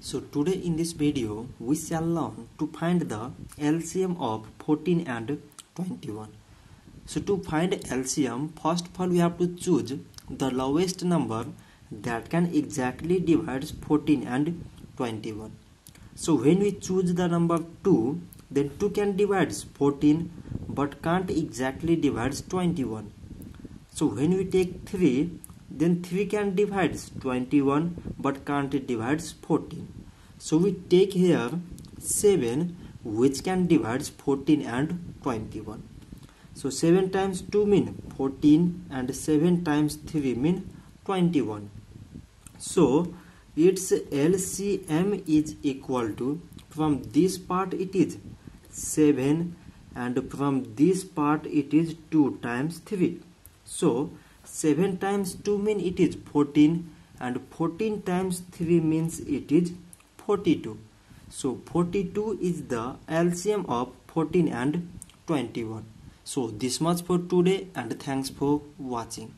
So today in this video we shall learn to find the LCM of 14 and 21. So to find LCM, first of all we have to choose the lowest number that can exactly divide 14 and 21. So when we choose the number 2, then 2 can divide 14 but can't exactly divide 21. So when we take 3, then 3 can divide 21 but can't divide 14. So we take here 7, which can divide 14 and 21. So 7 times 2 mean 14 and 7 times 3 mean 21. So its LCM is equal to, from this part it is 7 and from this part it is 2 times 3. So 7 times 2 means it is 14 and 14 times 3 means it is 42. So 42 is the LCM of 14 and 21. So this much for today and thanks for watching.